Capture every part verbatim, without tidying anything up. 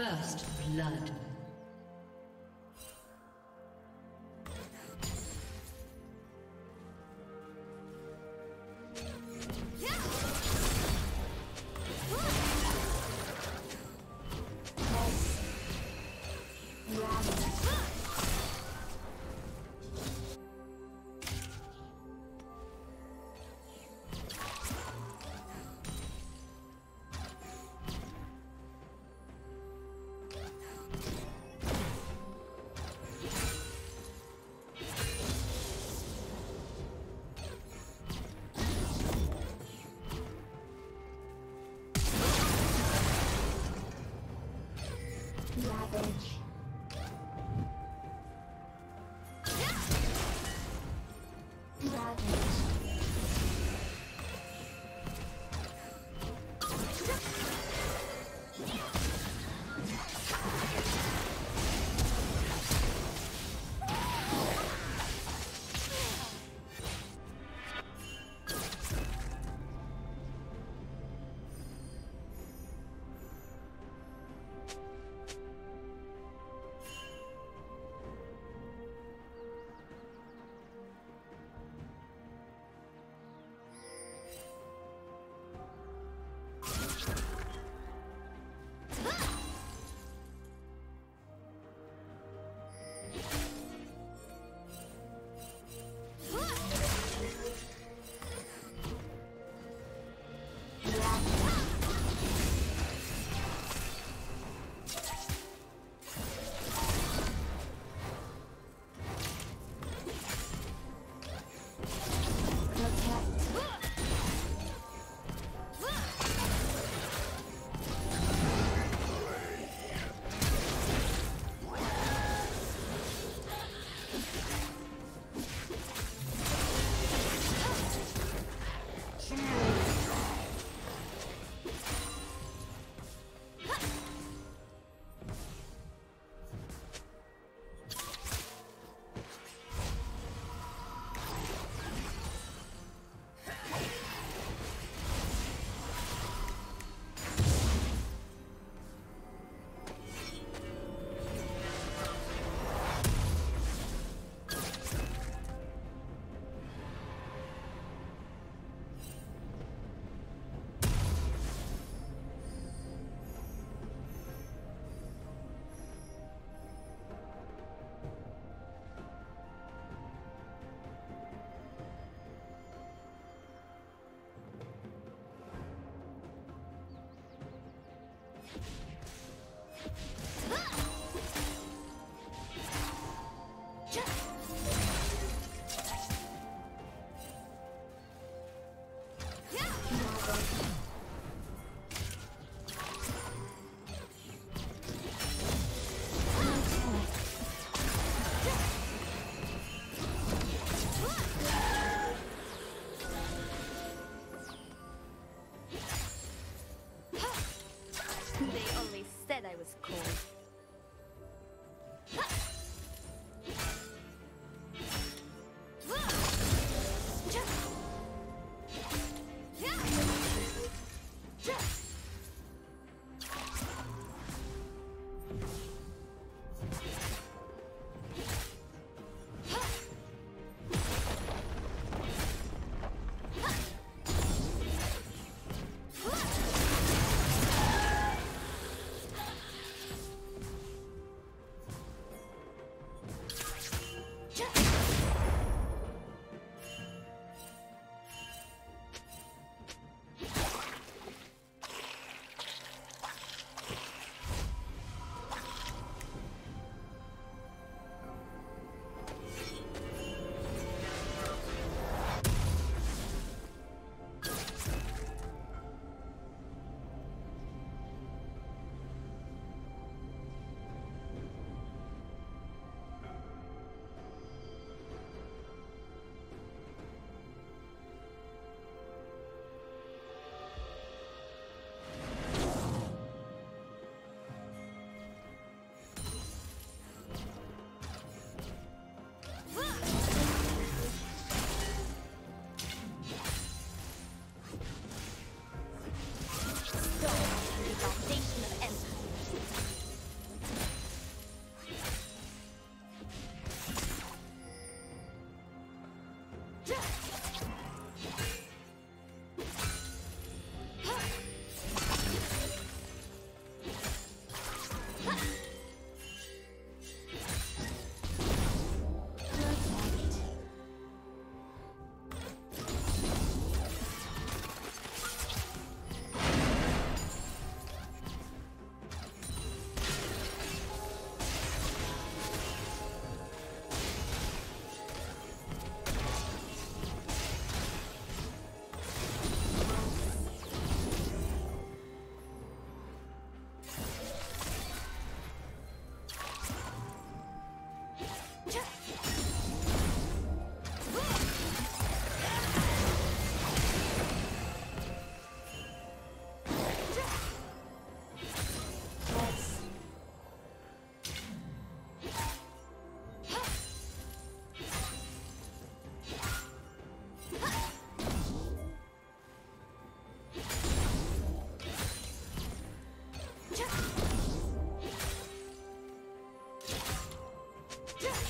First blood. You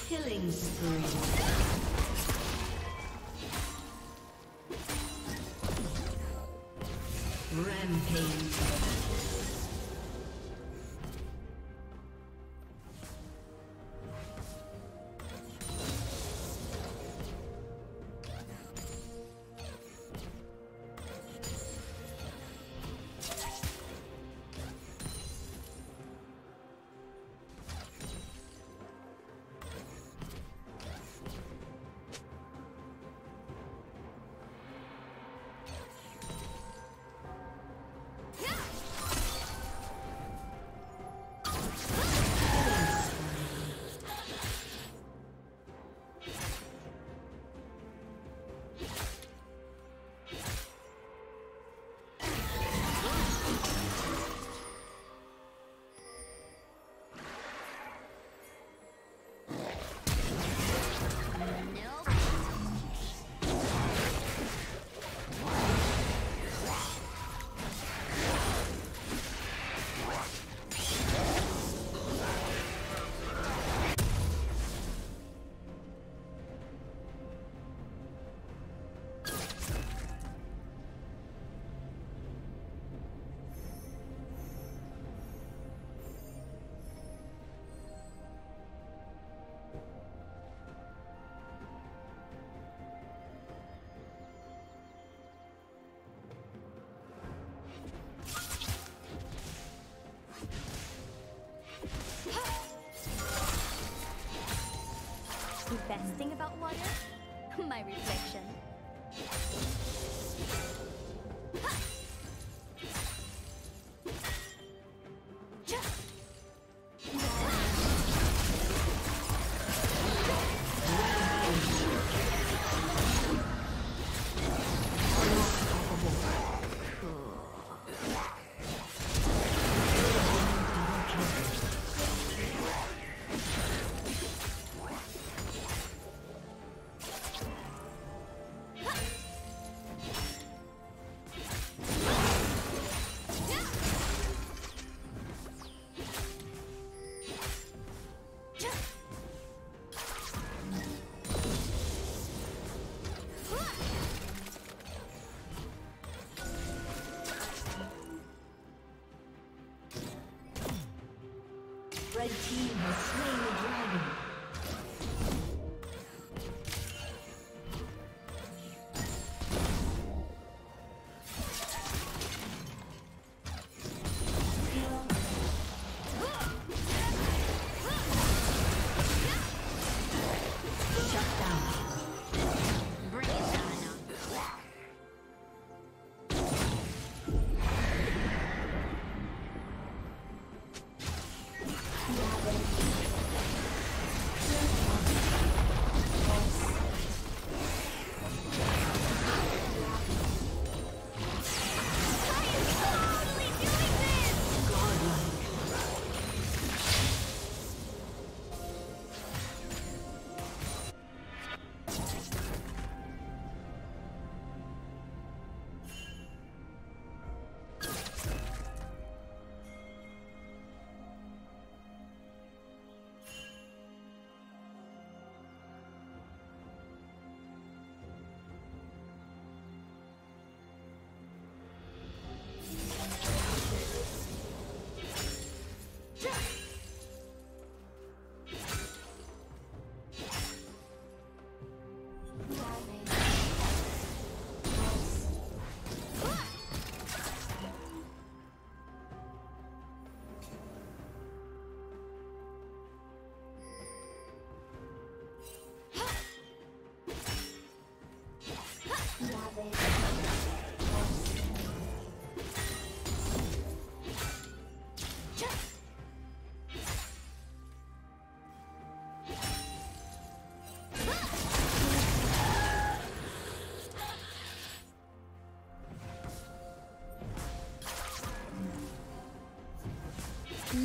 Killing spree. The best thing about water? My reflection. You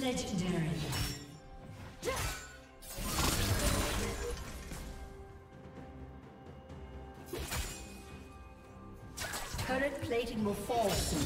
Legendary. Current plating will fall soon.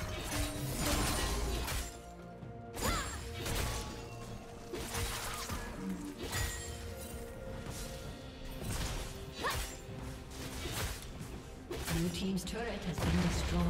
Blue team's turret has been destroyed.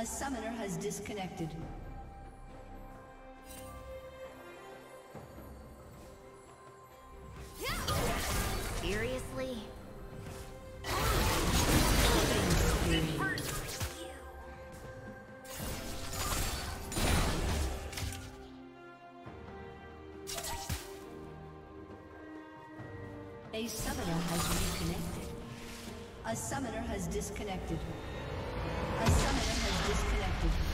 A summoner has disconnected. Seriously? A summoner has reconnected. A summoner has disconnected. A summoner has disconnected.